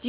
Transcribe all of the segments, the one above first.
Do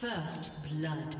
First blood.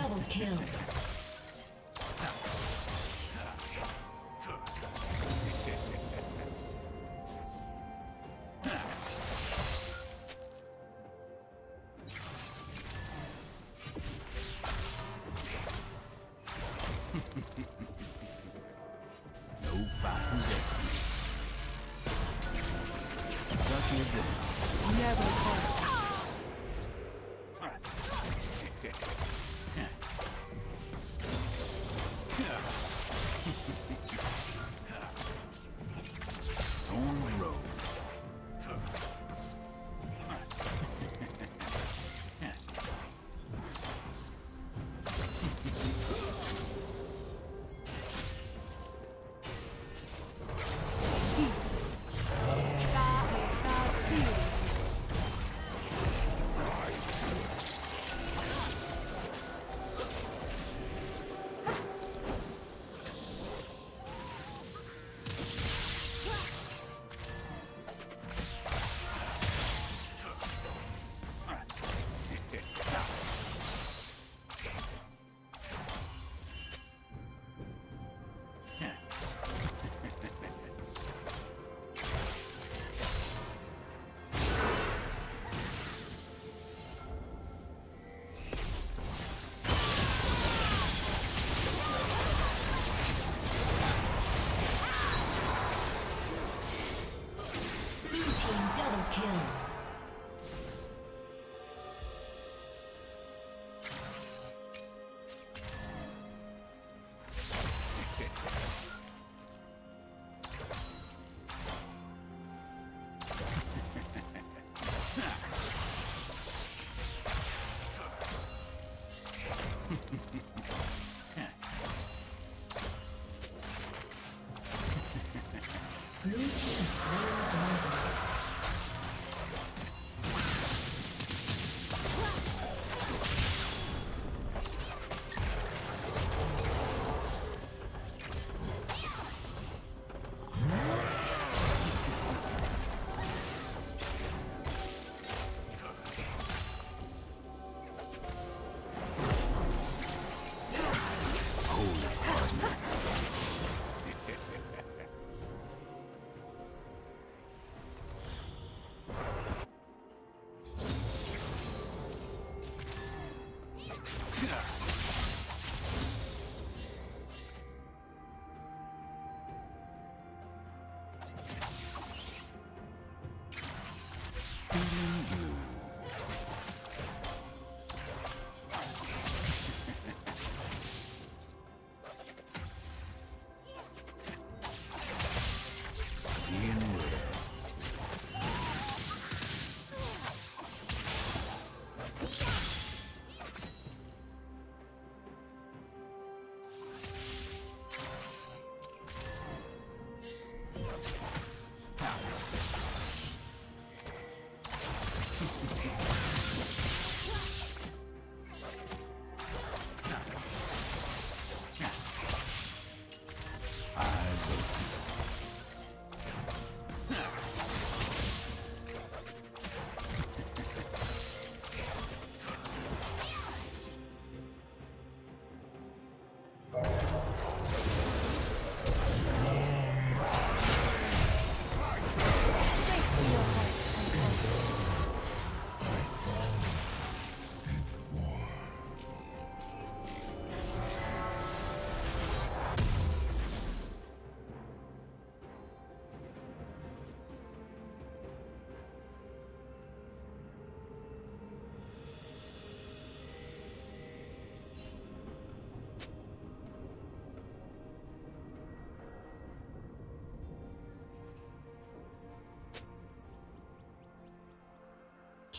Double kill.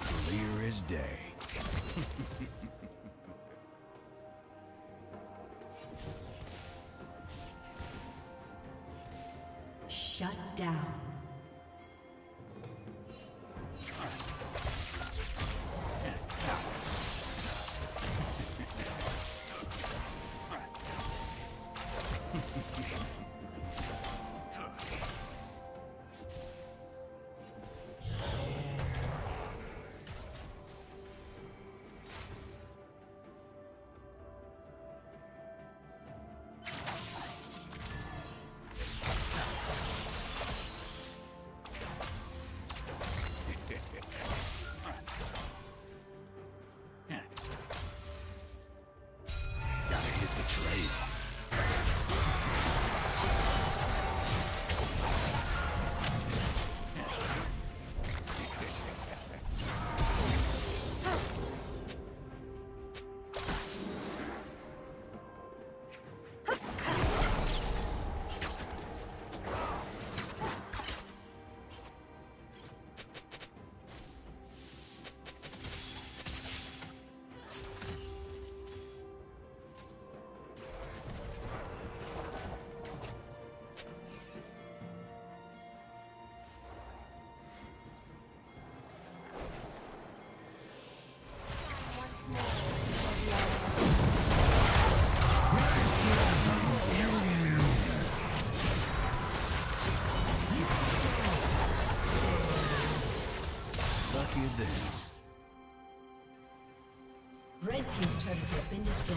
Clear as day. Shut down. Red team's turret has been destroyed.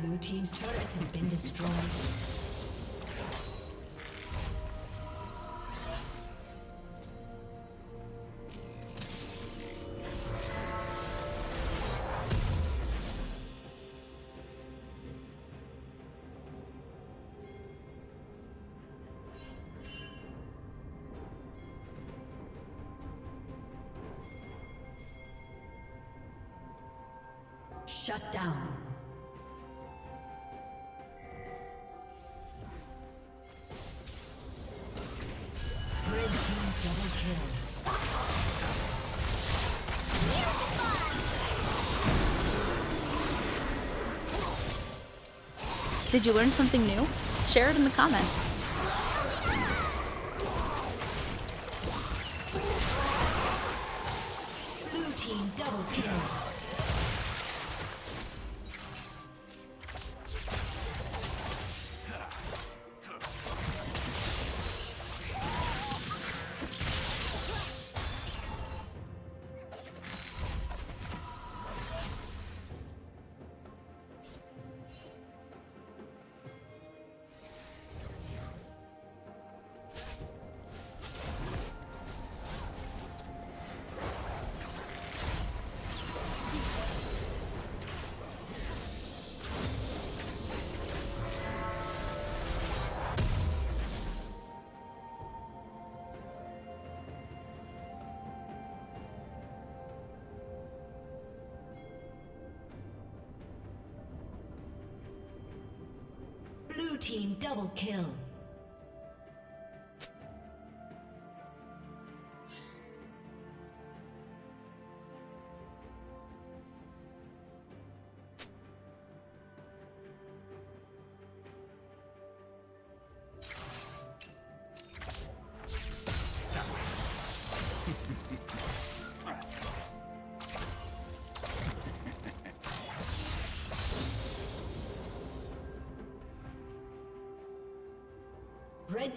Blue team's turret has been destroyed. Shut down. Did you learn something new? Share it in the comments. Blue Blue team double kill. Blue team double kill. Red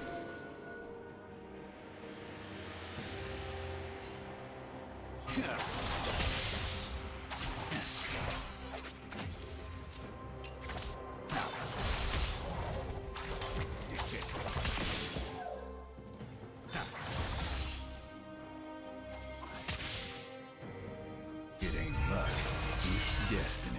It ain't luck, it's destiny.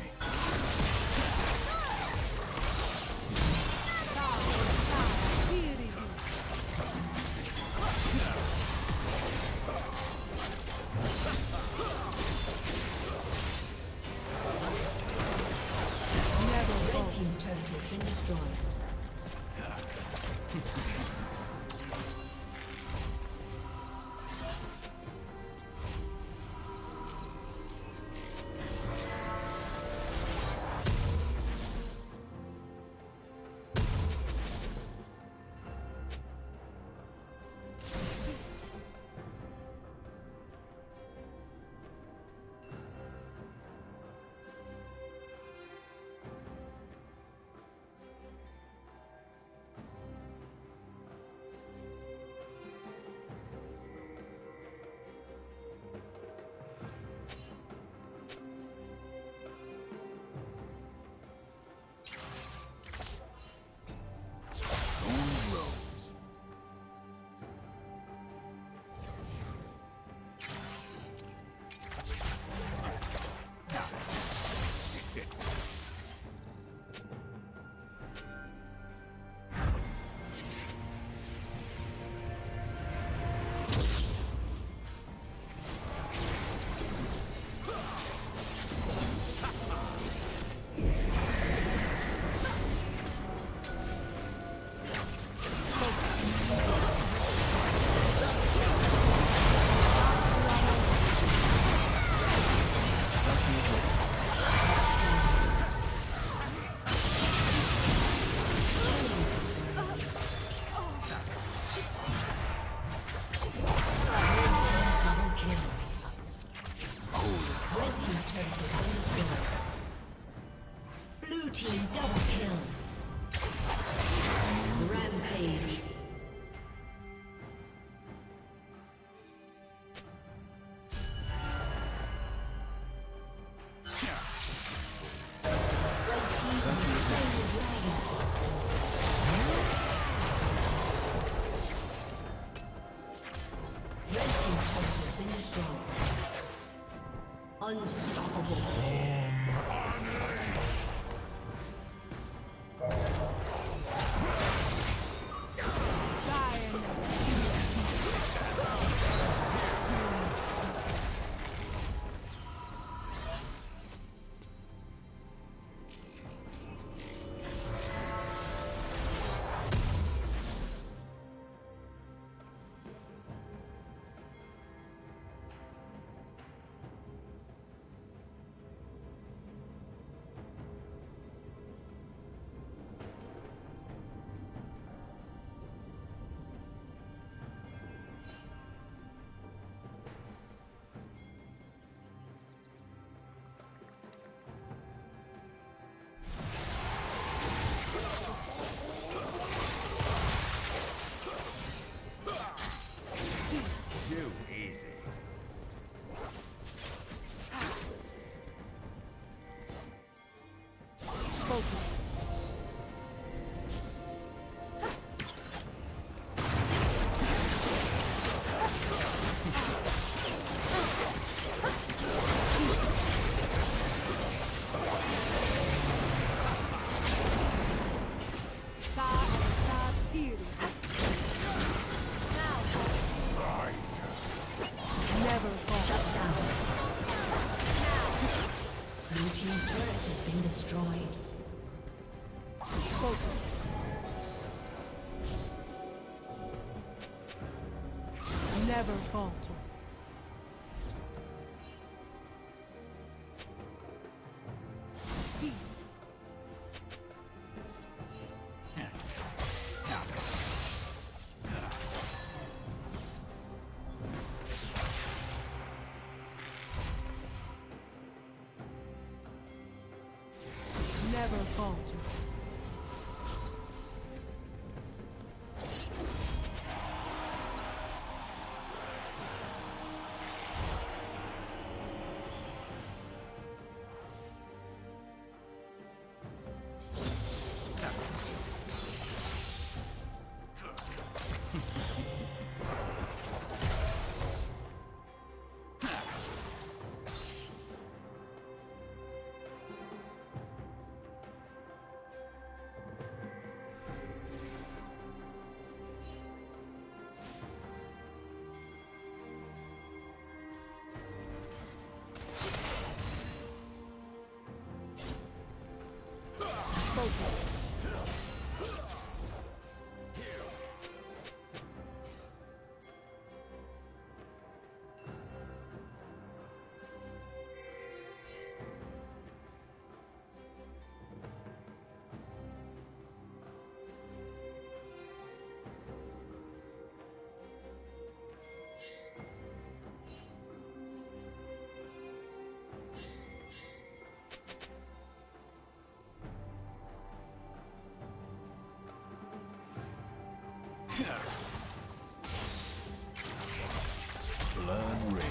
Unstoppable. focus. Never falter. Peace. Never falter. Learn red.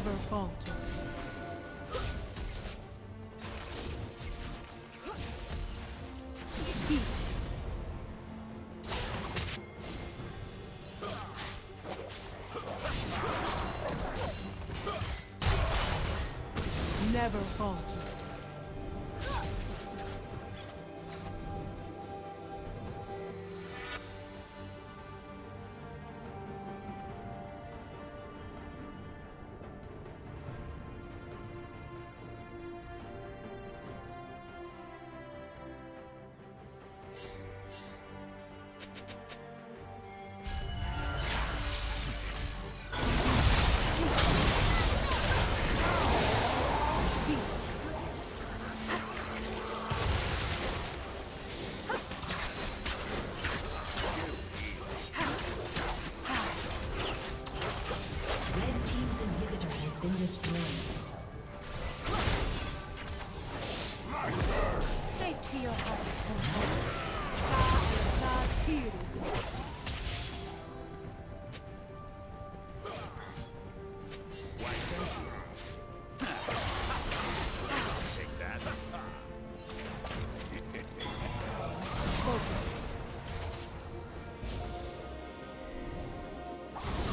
never falter. Peace. Never falter.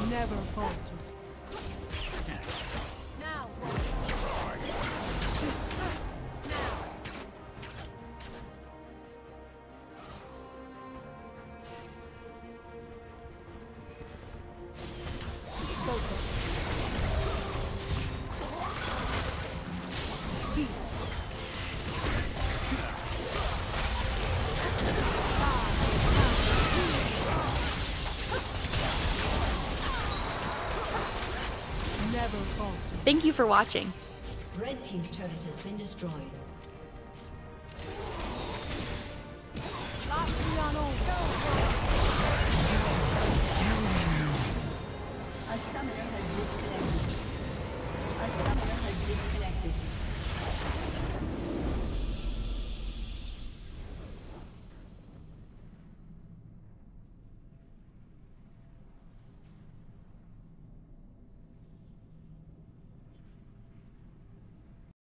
Never falter. Now. Focus. Thank you for watching. Red team's turret has been destroyed. A summoner has disconnected.